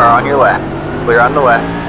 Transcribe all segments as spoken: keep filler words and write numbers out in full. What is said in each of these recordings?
car on your left. Clear on the left.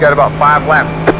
You've got about five laps.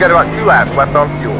You've got about two laps left on fuel.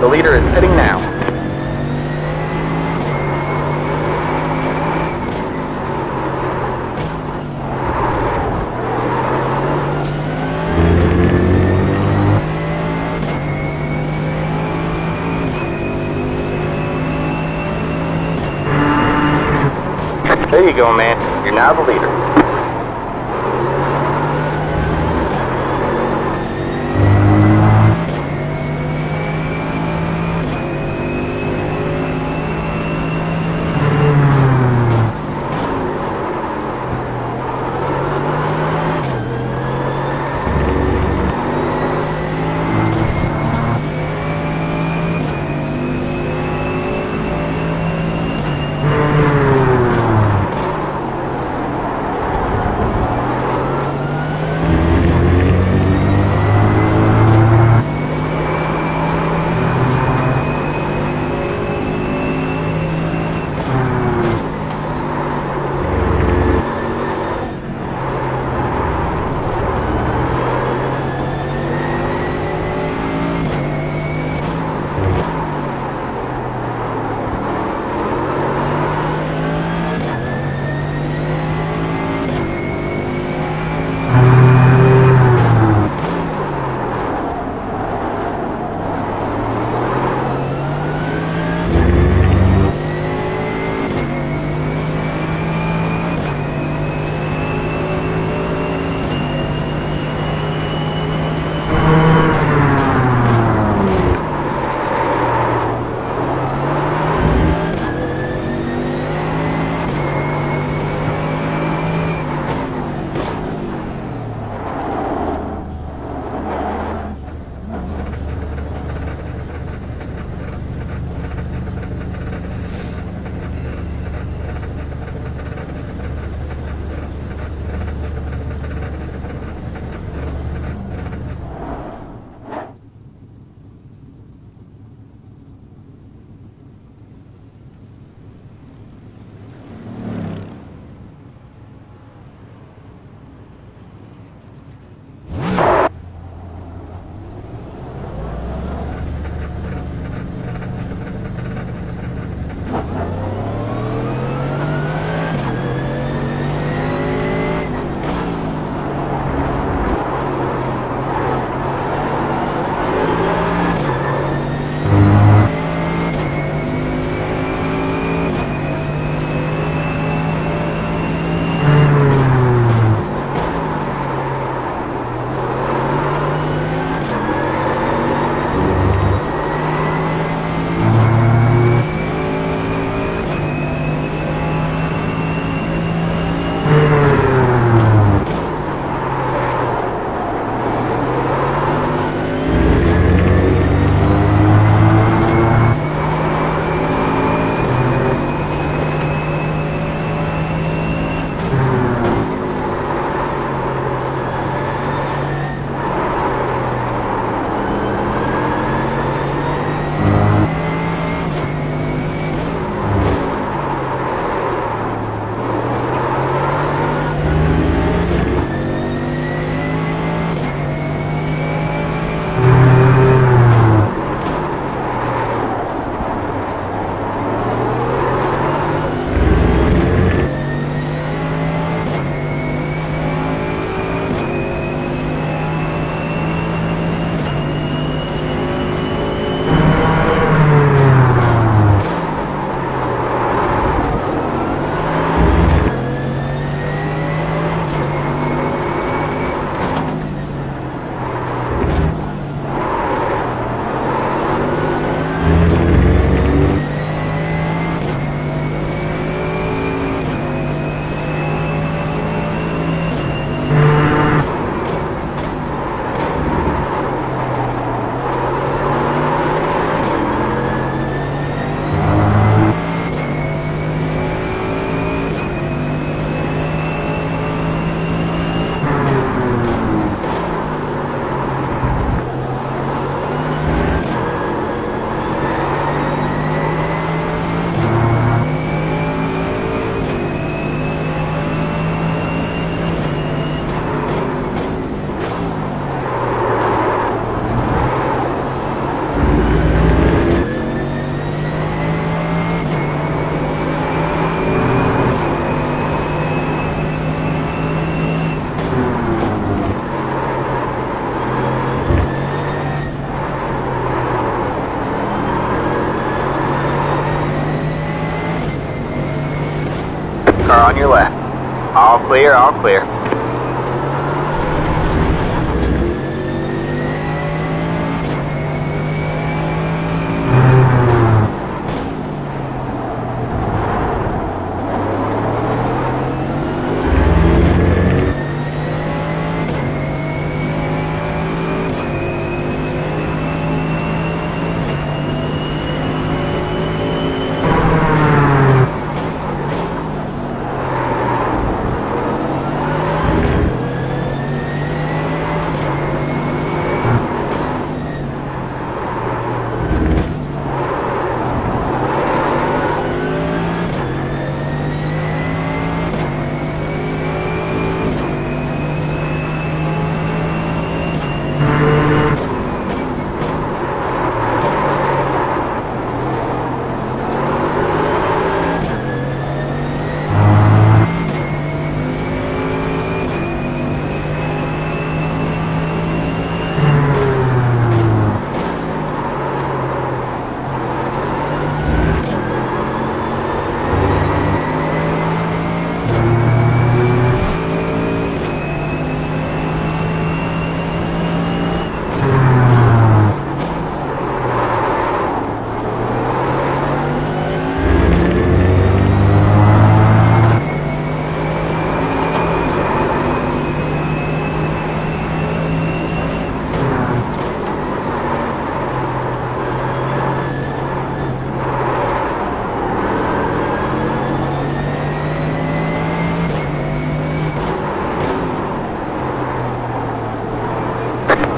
The leader is sitting now. There you go, man. You're now the leader. on your left. All clear, all clear.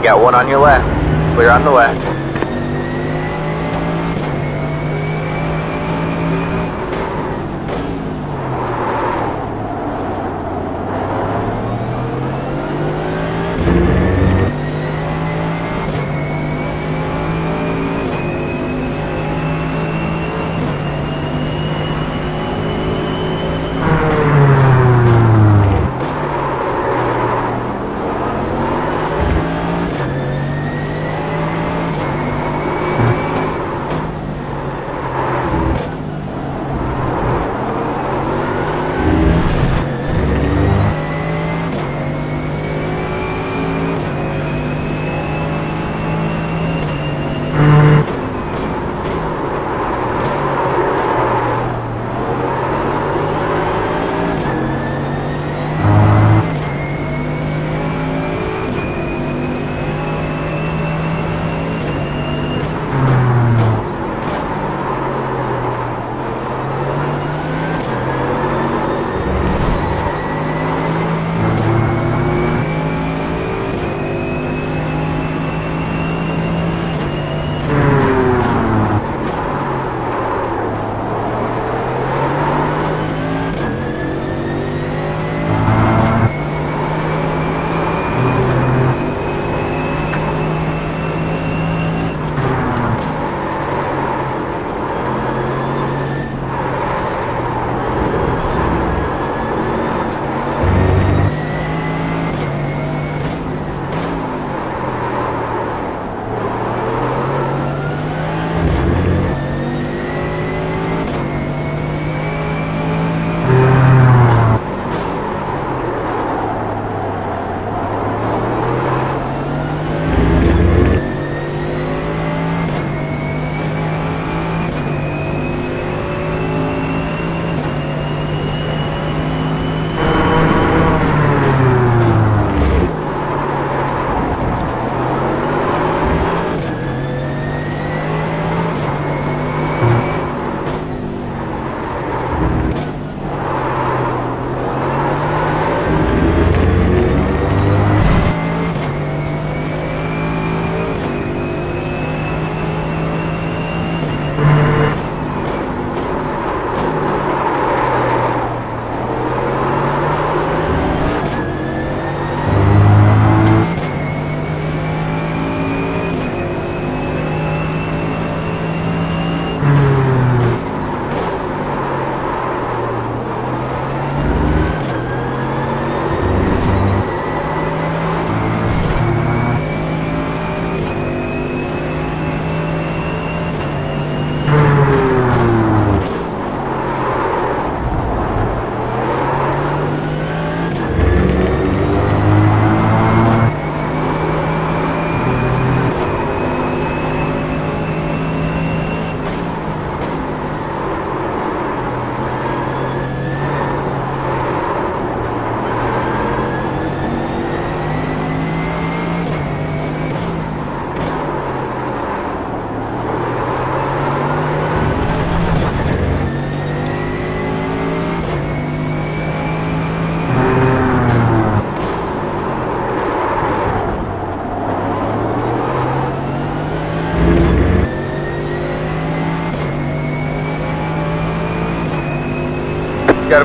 Got one on your left. Clear on the left.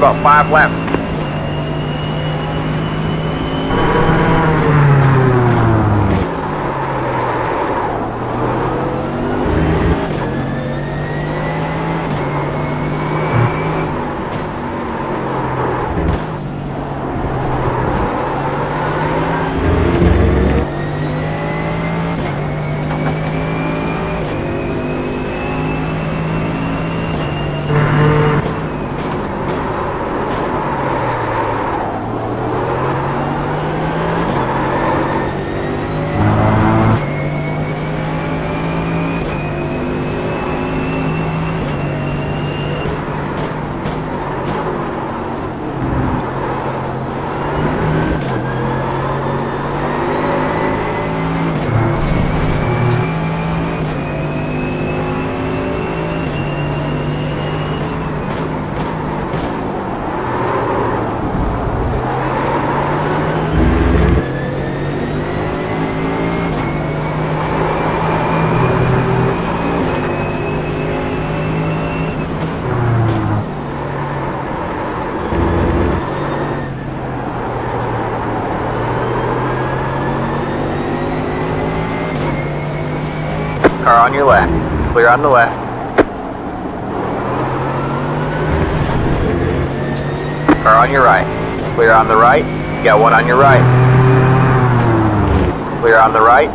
about five laps. Car on your left. Clear on the left. Car on your right. Clear on the right. You got one on your right. Clear on the right.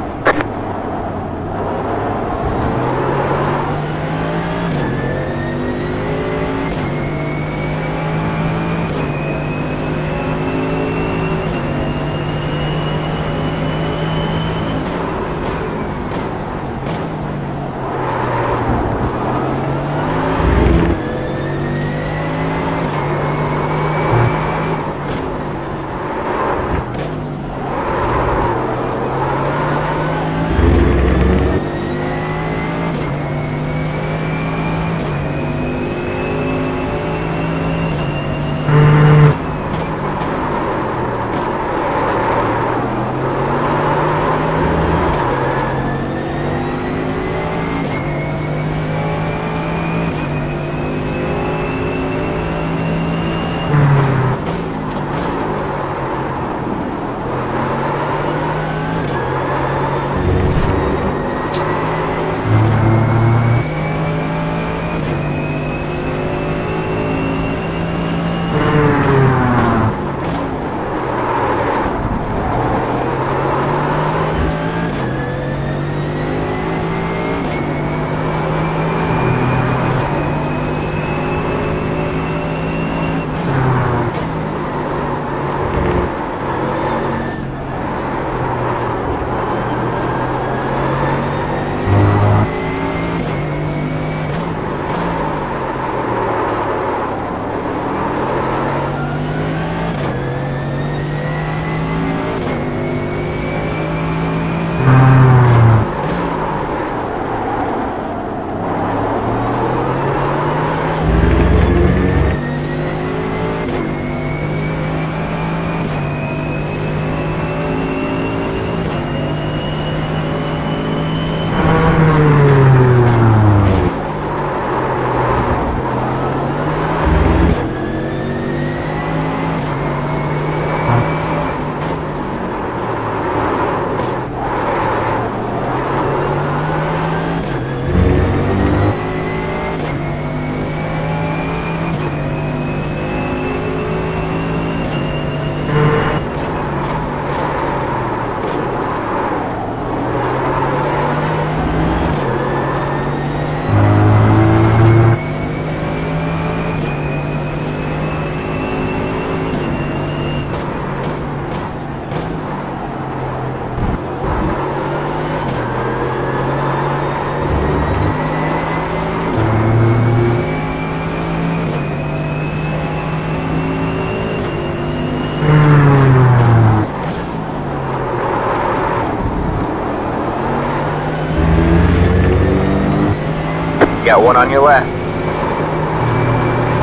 Got one on your left.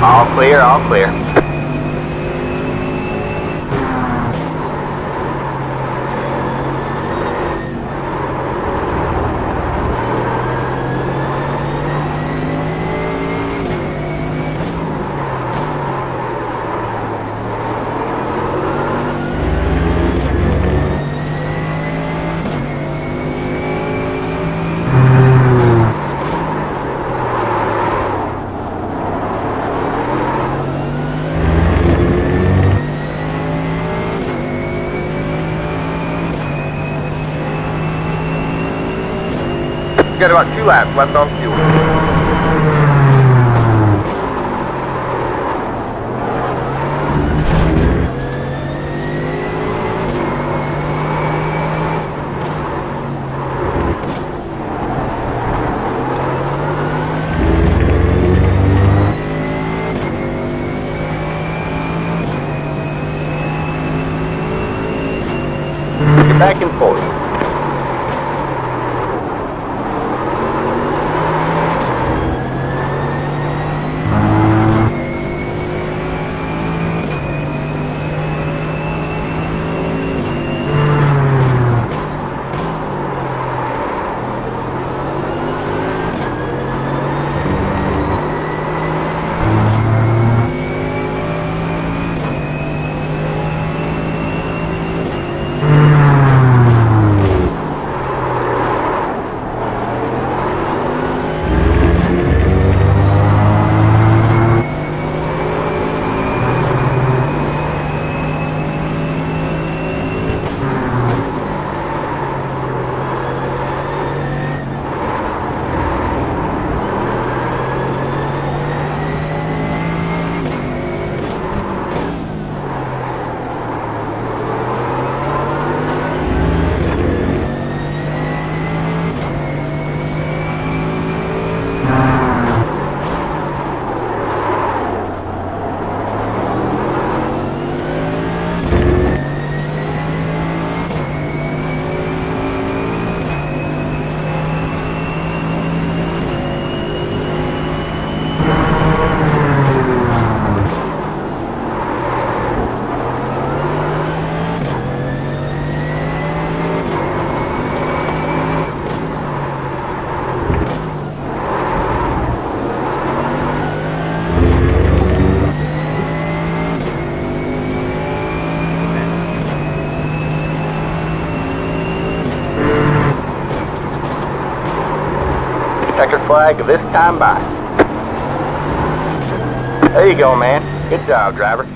All clear, all clear. got about two laps left on fuel. Get back and forth. Checkered flag this time by. There you go, man. Good job, driver.